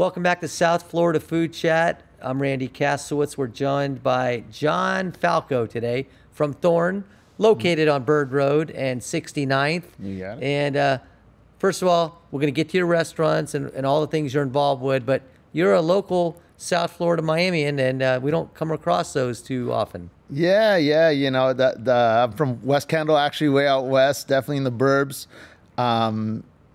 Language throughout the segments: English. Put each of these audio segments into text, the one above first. Welcome back to South Florida Food Chat. I'm Randy Kassewitz. We're joined by John Falco today from Thorn, located on Bird Road and 69th. You got it. And first of all, we're going to get to your restaurants and all the things you're involved with, but you're a local South Florida Miamian, and we don't come across those too often. Yeah, you know, I'm from West Kendall, actually, way out west, definitely in the burbs.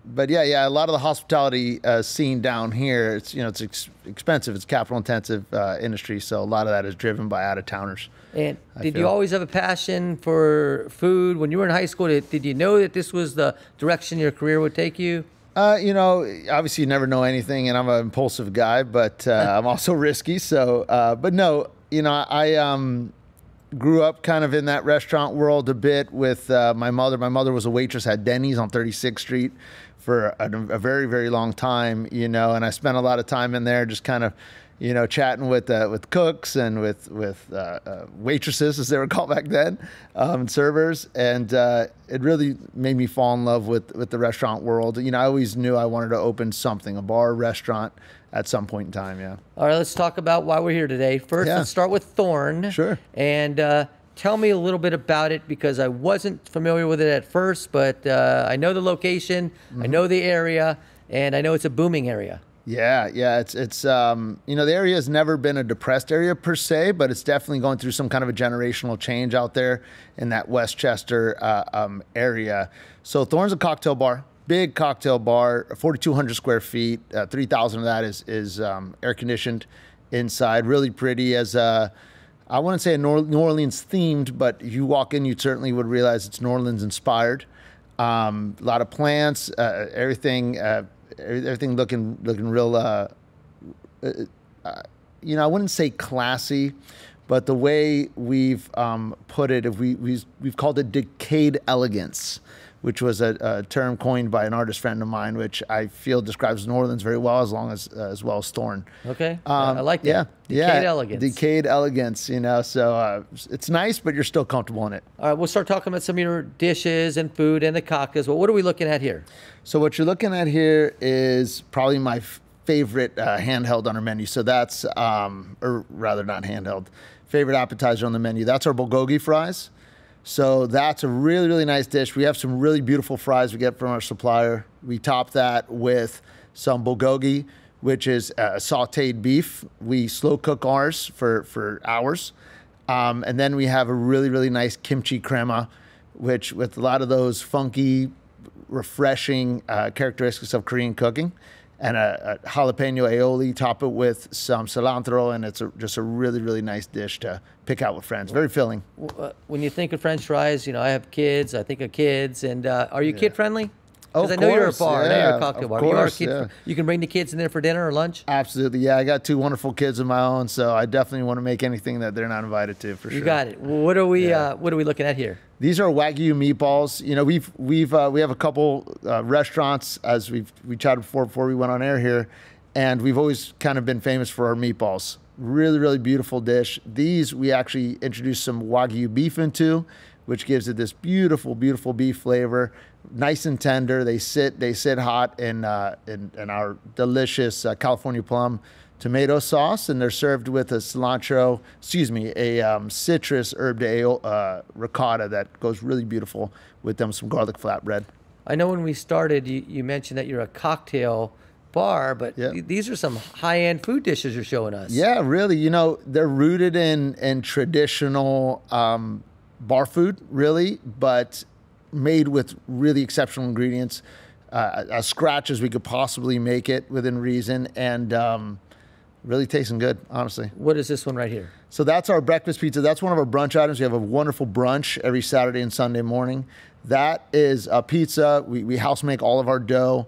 But yeah, a lot of the hospitality scene down here, it's, you know, it's expensive, it's capital-intensive industry, so a lot of that is driven by out-of-towners. And did you always have a passion for food? When you were in high school, did you know that this was the direction your career would take you? You know, obviously you never know anything, and I'm an impulsive guy, but I'm also risky, so, but no, you know, I grew up kind of in that restaurant world a bit with my mother. My mother was a waitress at Denny's on 36th Street for a very, very long time, you know, and I spent a lot of time in there just kind of, you know, chatting with cooks and with waitresses, as they were called back then, and servers. And it really made me fall in love with the restaurant world. You know, I always knew I wanted to open something, a bar, restaurant, at some point in time, yeah. All right, let's talk about why we're here today. First, let's start with Thorn. Sure. And tell me a little bit about it, because I wasn't familiar with it at first, but I know the location, I know the area, and I know it's a booming area. Yeah, it's you know, the area has never been a depressed area per se, but it's definitely going through some kind of a generational change out there in that Westchester area. So Thorn's a cocktail bar, big cocktail bar, 4,200 square feet, 3,000 of that is air conditioned inside, really pretty as a, I wouldn't say a New Orleans themed, but if you walk in, you certainly would realize it's New Orleans inspired. A lot of plants, everything looking real, you know, I wouldn't say classy, but the way we've put it, we've called it decayed elegance, which was a term coined by an artist friend of mine, which I feel describes New Orleans very well, as well as Thorn. Okay, I like that. Yeah, decayed elegance. Decayed elegance, you know. So it's nice, but you're still comfortable in it. All right, we'll start talking about some of your dishes and food and the cocktails. But what are we looking at here? So what you're looking at here is probably my favorite handheld on our menu. So that's, or rather not handheld, favorite appetizer on the menu. That's our bulgogi fries. So that's a really, really nice dish. We have some really beautiful fries we get from our supplier. We top that with some bulgogi, which is sauteed beef. We slow cook ours for hours. And then we have a really, really nice kimchi crema, which with a lot of those funky, refreshing characteristics of Korean cooking, and a jalapeno aioli, top it with some cilantro, and it's just a really, really nice dish to pick out with friends. Very filling. When you think of French fries, you know, I have kids, I think of kids, and are you kid-friendly? Oh, of course. Because I know you're a bar, I know you're a cocktail bar. Course, you are a kid. You can bring the kids in there for dinner or lunch? Absolutely, yeah. I got two wonderful kids of my own, so I definitely want to make anything that they're not invited to, for sure. You got it. Well, what are we looking at here? These are Wagyu meatballs. You know, we have a couple restaurants, as we chatted before we went on air here, and we've always kind of been famous for our meatballs. Really, really beautiful dish. These we actually introduced some Wagyu beef into, which gives it this beautiful, beautiful beef flavor. Nice and tender. They sit hot in our delicious California plum tomato sauce, and they're served with a citrus herb de ricotta that goes really beautiful with them, some garlic flatbread. I know when we started, you mentioned that you're a cocktail bar, but these are some high-end food dishes you're showing us. Yeah, really. You know, they're rooted in traditional bar food, really, but made with really exceptional ingredients, as scratch as we could possibly make it within reason, and really tasting good, honestly. What is this one right here? So that's our breakfast pizza. That's one of our brunch items. We have a wonderful brunch every Saturday and Sunday morning. That is a pizza. We house make all of our dough.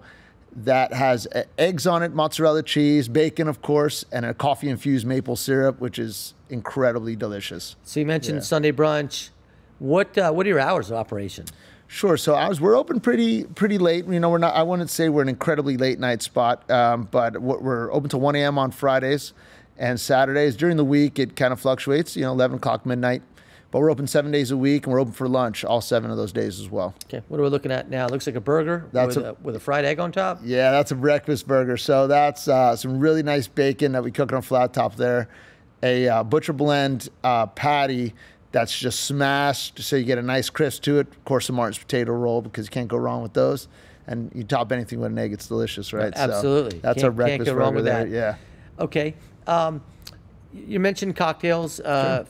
That has eggs on it, mozzarella cheese, bacon, of course, and a coffee-infused maple syrup, which is incredibly delicious. So you mentioned Sunday brunch. What are your hours of operation? Sure. So we're open pretty late. You know, I wouldn't say we're an incredibly late night spot, but we're open till 1 a.m. on Fridays and Saturdays. During the week, it kind of fluctuates. You know, 11 o'clock, midnight. But we're open 7 days a week, and we're open for lunch all 7 of those days as well. Okay, what are we looking at now? It looks like a burger with a fried egg on top. Yeah, that's a breakfast burger. So that's some really nice bacon that we cook on flat top there. A butcher blend patty that's just smashed, so you get a nice crisp to it. Of course, a Martin's potato roll, because you can't go wrong with those. And you top anything with an egg, it's delicious, right? Absolutely. So that's our breakfast burger. Can't go wrong with that. Yeah. Okay. You mentioned cocktails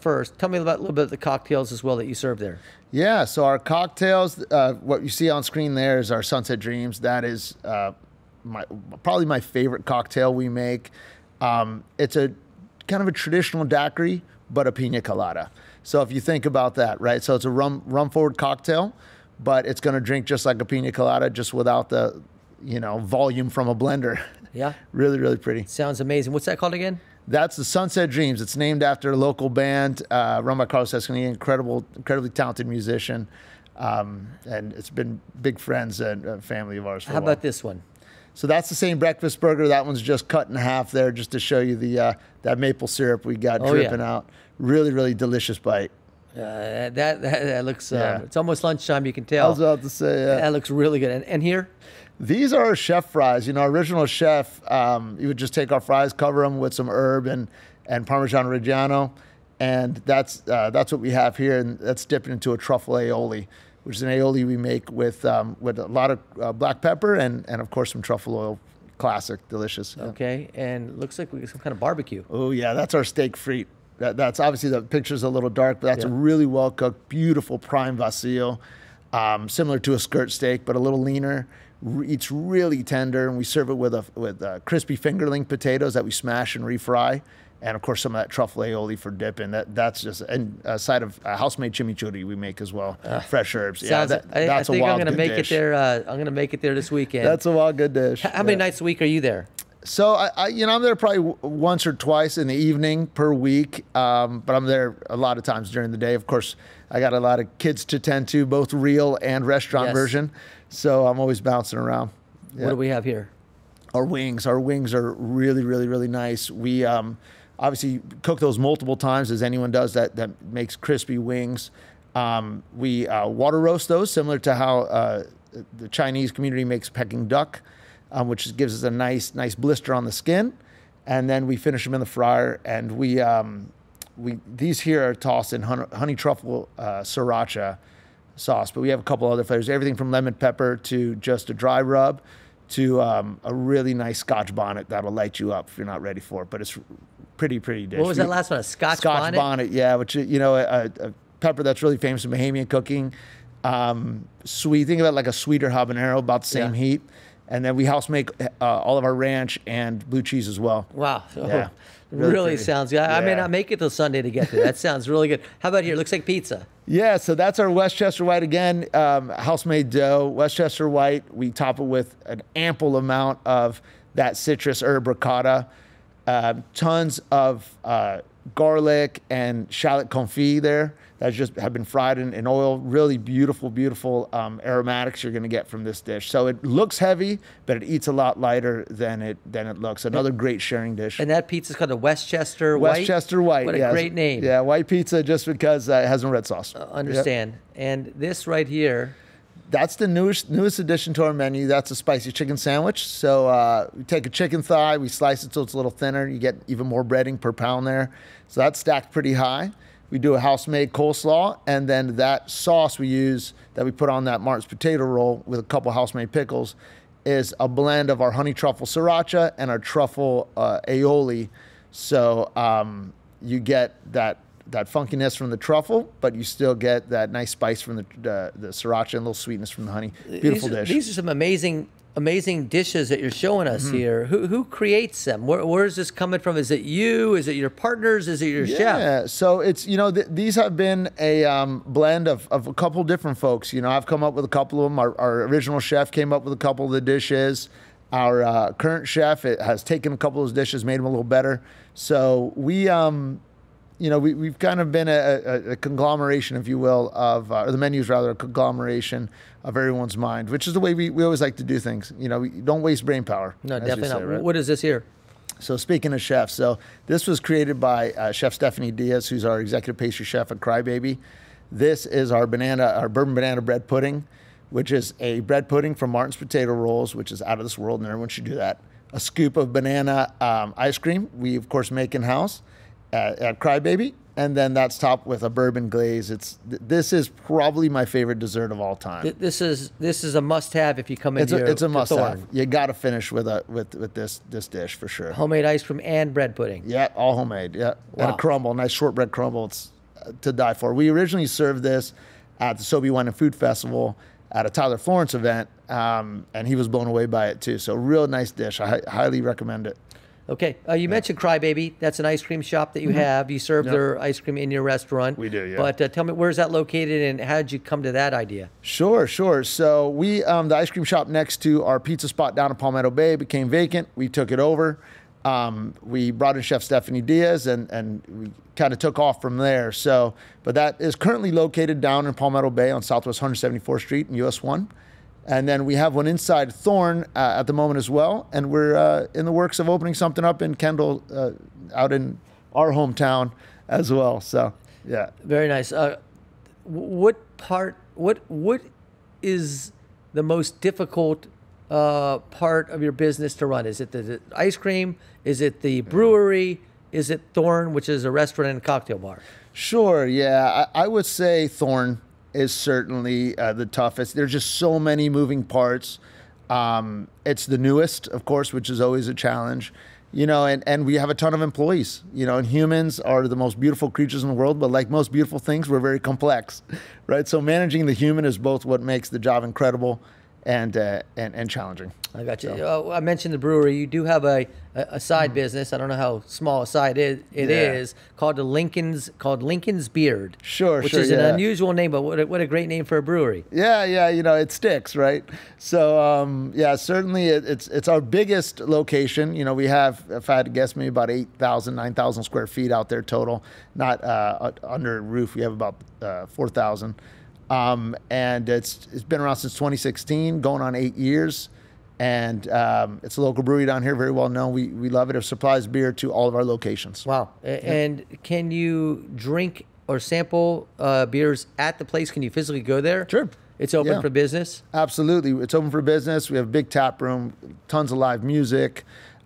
first. Tell me about a little bit of the cocktails as well that you serve there. Yeah, so our cocktails, what you see on screen there is our Sunset Dreams. That is probably my favorite cocktail we make. It's a kind of a traditional daiquiri, but a pina colada. So if you think about that, right? So it's a rum-forward cocktail, but it's going to drink just like a pina colada, just without the, you know, volume from a blender. Yeah. Really, really pretty. Sounds amazing. What's that called again? That's the Sunset Dreams. It's named after a local band run by Carlos Sestanian, incredibly talented musician. And it's been big friends and family of ours for a while. How about this one? So that's the same breakfast burger. That one's just cut in half there just to show you the that maple syrup we got dripping out. Really, really delicious bite. That looks, it's almost lunchtime, you can tell. I was about to say, yeah. That looks really good. And here? These are our chef fries. You know, our original chef, you would just take our fries, cover them with some herb and Parmesan Reggiano. And that's what we have here. And that's dipped into a truffle aioli, which is an aioli we make with a lot of black pepper and of course, some truffle oil. Classic, delicious. Yeah. Okay, and it looks like we get some kind of barbecue. Oh, yeah, that's our steak frite. That's obviously, the picture's a little dark, but that's a really well-cooked, beautiful prime vacío, similar to a skirt steak, but a little leaner. It's really tender, and we serve it with crispy fingerling potatoes that we smash and refry, and of course some of that truffle aioli for dipping. That's just and a side of house-made chimichurri we make as well, fresh herbs. Yeah, that's a wild good dish. I think I'm going to make it there. I'm going to make it there this weekend. That's a wild good dish. How many nights a week are you there? So I'm there probably once or twice in the evening per week, but I'm there a lot of times during the day. Of course, I got a lot of kids to tend to, both real and restaurant version, so I'm always bouncing around. Yeah. What do we have here? Our wings. Our wings are really, really, really nice. We obviously cook those multiple times, as anyone does that makes crispy wings. We water roast those, similar to how the Chinese community makes Peking duck. Which gives us a nice blister on the skin, and then we finish them in the fryer. And these here are tossed in honey truffle sriracha sauce, but we have a couple other flavors, everything from lemon pepper to just a dry rub to a really nice Scotch bonnet that'll light you up if you're not ready for it. But it's pretty dish. What was that last one? A Scotch bonnet? Yeah, which you know, a pepper that's really famous in Bahamian cooking. Sweet. Think about like a sweeter habanero, about the same heat. And then we house make all of our ranch and blue cheese as well. Wow. So really sounds good. Yeah. I mean, I'll make it till Sunday to get there. That sounds really good. How about here? It looks like pizza. Yeah, so that's our Westchester White again, house-made dough. Westchester White, we top it with an ample amount of that citrus herb ricotta, tons of garlic and shallot confit there that just have been fried in oil. Really beautiful aromatics you're going to get from this dish. So it looks heavy, but it eats a lot lighter than it looks. Another great sharing dish. And that pizza's called the Westchester White? Westchester White, what a great name. Yeah, white pizza just because it has some red sauce. Understand. Yep. And this right here... That's the newest addition to our menu. That's a spicy chicken sandwich. So we take a chicken thigh, we slice it so it's a little thinner. You get even more breading per pound there. So that's stacked pretty high. We do a house-made coleslaw, and then that sauce we use that we put on that Martin's potato roll with a couple house-made pickles is a blend of our honey truffle sriracha and our truffle aioli. So you get that funkiness from the truffle, but you still get that nice spice from the sriracha and a little sweetness from the honey. Beautiful dish. These are some amazing dishes that you're showing us here. Who creates them? Where is this coming from? Is it you? Is it your partners? Is it your chef? Yeah, so it's, you know, these have been a blend of a couple different folks. You know, I've come up with a couple of them. Our original chef came up with a couple of the dishes. Our current chef has taken a couple of those dishes, made them a little better. So we... you know, we've kind of been a conglomeration, if you will, of or the menu's rather a conglomeration of everyone's mind, which is the way we always like to do things. You know, we don't waste brain power. No, definitely not. Right? What is this here? So speaking of chefs, so this was created by Chef Stephanie Diaz, who's our executive pastry chef at Crybaby. This is our bourbon banana bread pudding, which is a bread pudding from Martin's Potato Rolls, which is out of this world, and everyone should do that. A scoop of banana ice cream, we of course make in-house at Crybaby, and then that's topped with a bourbon glaze. This is probably my favorite dessert of all time. This is a must-have if you come in here. It's a must-have. You got to finish with this dish for sure. Homemade ice cream and bread pudding. Yeah, all homemade. Yeah, wow. And a crumble, nice shortbread crumble. It's to die for. We originally served this at the Sobey Wine and Food Festival at a Tyler Florence event, and he was blown away by it too. So, real nice dish. I highly recommend it. Okay. You mentioned Crybaby. That's an ice cream shop that you have. You serve their ice cream in your restaurant. We do, yeah. But tell me, where is that located and how did you come to that idea? Sure, sure. So we, the ice cream shop next to our pizza spot down in Palmetto Bay became vacant. We took it over. We brought in Chef Stephanie Diaz and we kind of took off from there. So, but that is currently located down in Palmetto Bay on Southwest 174th Street and US 1. And then we have one inside Thorn at the moment as well. And we're in the works of opening something up in Kendall, out in our hometown as well. So, yeah. Very nice. What is the most difficult part of your business to run? Is it the ice cream? Is it the brewery? Is it Thorn, which is a restaurant and a cocktail bar? Sure, yeah. I would say Thorn is certainly the toughest. There's just so many moving parts. It's the newest, of course, which is always a challenge, you know, and we have a ton of employees, you know, and humans are the most beautiful creatures in the world, but like most beautiful things, we're very complex, right? So managing the human is both what makes the job incredible and challenging. I got you. So. I mentioned the brewery. You do have a side business. I don't know how small a side it is called Lincoln's Beard. Sure, which is an unusual name, but what a great name for a brewery. Yeah, you know, it sticks, right? So yeah, certainly it's our biggest location. You know, we have, if I had to guess, maybe about 8,000, 9,000 square feet out there total. Not under roof. We have about 4,000. And it's been around since 2016, going on 8 years, and it's a local brewery down here, very well known. We love it. It supplies beer to all of our locations. Wow. And can you drink or sample beers at the place? Can you physically go there? Sure. It's open for business? Absolutely. It's open for business. We have a big tap room, tons of live music.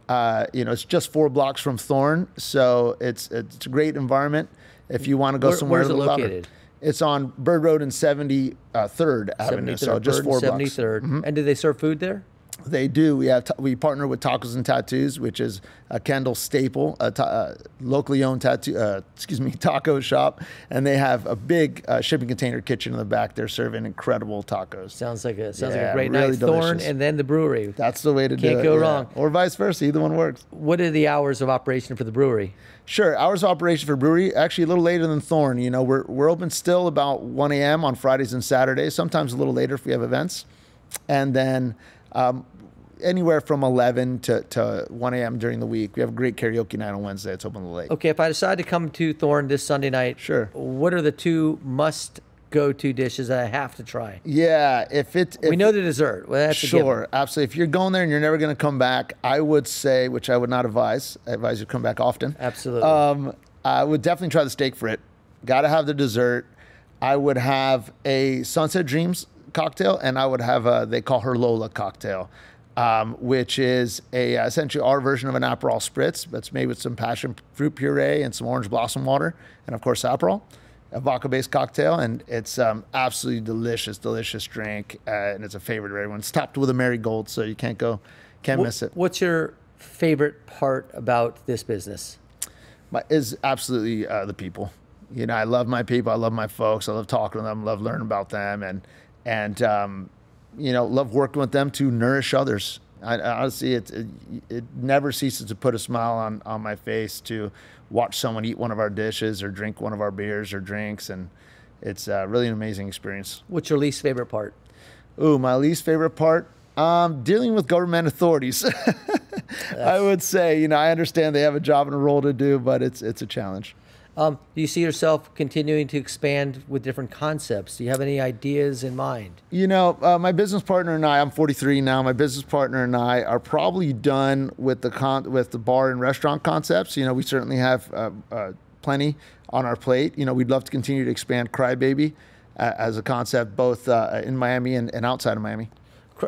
You know, it's just 4 blocks from Thorn, so it's a great environment if you want to go somewhere. Where's it located? It's on Bird Road and 73rd Avenue, so just 4 blocks. 73rd. And do they serve food there? They do. We partner with Tacos and Tattoos, which is a Kendall staple, a locally owned taco shop, and they have a big shipping container kitchen in the back. They're serving incredible tacos. Sounds like a great night. Thorn and then the brewery. That's the way to do it. Can't go wrong. Or vice versa. Either one works. What are the hours of operation for the brewery? Sure, hours of operation for brewery actually a little later than Thorn. You know, we're open still about 1 a.m. on Fridays and Saturdays. Sometimes a little later if we have events, and then. Anywhere from 11 to 1 a.m. during the week. We have a great karaoke night on Wednesday. It's open late. Okay, if I decide to come to Thorn this Sunday night, sure. What are the 2 must-go-to dishes that I have to try? Yeah, we know the dessert. Well, that's sure, absolutely. If you're going there and you're never going to come back, I would say, which I would not advise. I advise you to come back often. Absolutely. I would definitely try the steak frit. Got to have the dessert. I would have a Sunset Dreams cocktail, and I would have a, they call her Lola cocktail, which is essentially our version of an Aperol Spritz that's made with some passion fruit puree and some orange blossom water, and of course Aperol, a vodka-based cocktail, and it's absolutely delicious drink, and it's a favorite of everyone. It's topped with a marigold, so you can't miss it. What's your favorite part about this business? Is absolutely the people. You know, I love my people, I love my folks, I love talking to them, love learning about them, and you know, love working with them to nourish others. Honestly, it never ceases to put a smile on my face to watch someone eat one of our dishes or drink one of our beers or drinks, and it's really an amazing experience. What's your least favorite part? Ooh, my least favorite part? Dealing with government authorities. I would say, you know, I understand they have a job and a role to do, but it's a challenge. Do you see yourself continuing to expand with different concepts? Do you have any ideas in mind? You know, my business partner and I, I'm 43 now, my business partner and I are probably done with the bar and restaurant concepts. You know, we certainly have plenty on our plate. You know, we'd love to continue to expand Crybaby as a concept, both in Miami and outside of Miami.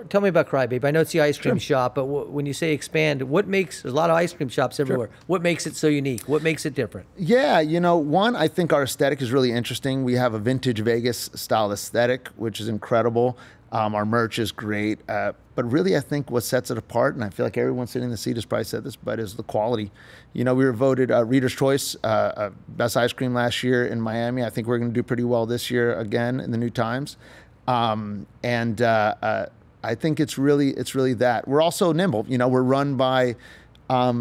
Tell me about Crybaby. I know it's the ice cream shop, but when you say expand, what makes, there's a lot of ice cream shops everywhere. What makes it so unique? What makes it different? Yeah, you know, one, I think our aesthetic is really interesting. We have a vintage Vegas style aesthetic, which is incredible. Our merch is great. But really, I think what sets it apart, and I feel like everyone sitting in the seat has probably said this, but is the quality. You know, we were voted Reader's Choice Best Ice Cream last year in Miami. I think we're going to do pretty well this year again in the New Times. I think it's really that. We're also nimble. You know, we're run by a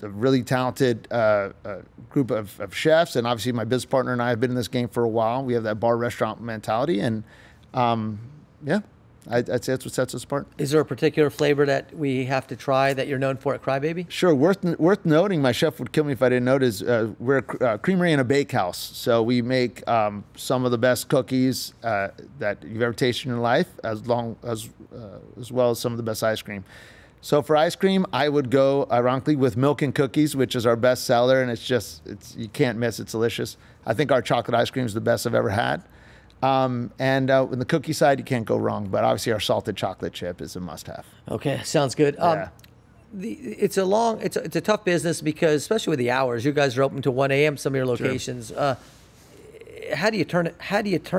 really talented group of chefs, and obviously my business partner and I have been in this game for a while. We have that bar restaurant mentality, and yeah, I'd say that's what sets us apart. Is there a particular flavor that we have to try that you're known for at Crybaby? Sure. Worth noting, my chef would kill me if I didn't notice, we're a creamery and a bakehouse. So we make some of the best cookies that you've ever tasted in your life, as well as some of the best ice cream. So for ice cream, I would go, ironically, with milk and cookies, which is our best seller, and it's you can't miss. It's delicious. I think our chocolate ice cream is the best I've ever had. On the cookie side, you can't go wrong, but obviously our salted chocolate chip is a must-have. Okay, sounds good. Yeah. It's a tough business because, especially with the hours, you guys are open to 1 a.m. some of your locations. Sure. How do you turn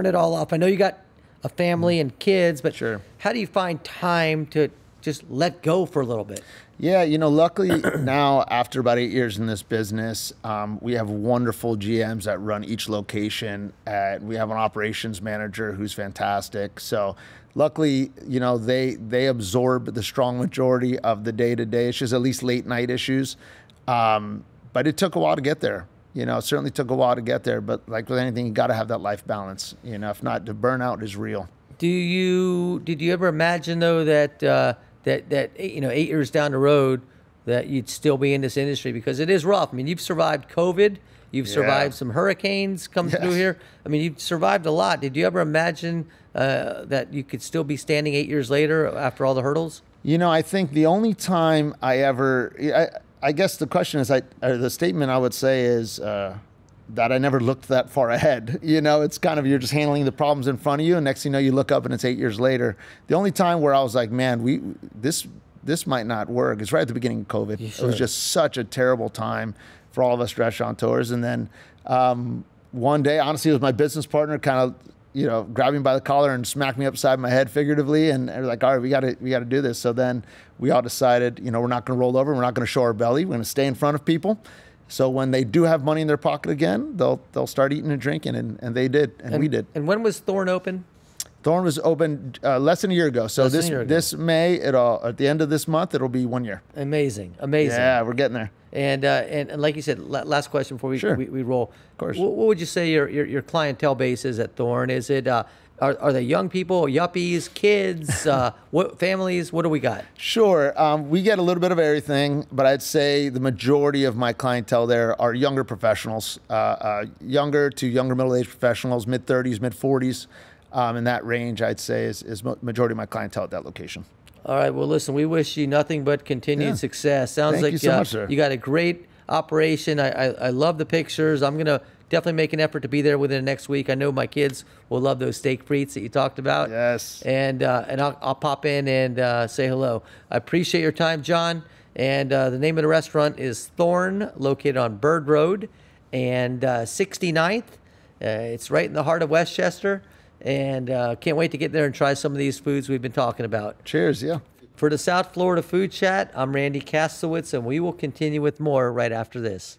it all off? I know you got a family and kids, but sure, how do you find time to just let go for a little bit? Yeah, you know, luckily now, after about 8 years in this business, we have wonderful GMs that run each location. We have an operations manager who's fantastic. So luckily, you know, they absorb the strong majority of the day-to-day issues, at least late night issues. But it took a while to get there. You know, it certainly took a while to get there. But like with anything, you got to have that life balance. You know, if not, the burnout is real. Did you ever imagine, though, that... that you know, 8 years down the road, that you'd still be in this industry? Because it is rough. I mean, you've survived COVID. You've survived some hurricanes come through here. I mean, you've survived a lot. Did you ever imagine that you could still be standing 8 years later after all the hurdles? You know, I think the only time I ever... I guess the question is, the statement I would say is that I never looked that far ahead. You know, it's kind of, you're just handling the problems in front of you, and next thing you know, you look up and it's 8 years later. The only time where I was like, man, this might not work, is right at the beginning of COVID. It was just such a terrible time for all of us restaurateurs. And then one day, honestly, it was my business partner kind of, you know, grabbed me by the collar and smacked me upside my head figuratively. And I was like, all right, we got to do this. So then we all decided, you know, we're not going to roll over. We're not going to show our belly. We're going to stay in front of people. So when they do have money in their pocket again, they'll start eating and drinking, and they did, and we did. And when was Thorn open? Thorn was open less than a year ago. So this May, at the end of this month, it'll be 1 year. Amazing, amazing. Yeah, we're getting there. And like you said, last question before we roll. Of course. What would you say your clientele base is at Thorn? Is it are they young people, yuppies, kids, what families? What do we got? Sure. We get a little bit of everything, but I'd say the majority of my clientele there are younger professionals, younger to younger middle-aged professionals, mid-30s, mid-40s. In that range, I'd say, is majority of my clientele at that location. All right. Well, listen, we wish you nothing but continued success. Thank you so much, sir. You got a great operation. I love the pictures. I'm going to definitely make an effort to be there within the next week. I know my kids will love those steak frites that you talked about. Yes. And I'll pop in and say hello. I appreciate your time, John. And the name of the restaurant is Thorn, located on Bird Road and 69th. It's right in the heart of Westchester. And can't wait to get there and try some of these foods we've been talking about. Cheers, yeah. For the South Florida Food Chat, I'm Randy Kassewitz, and we will continue with more right after this.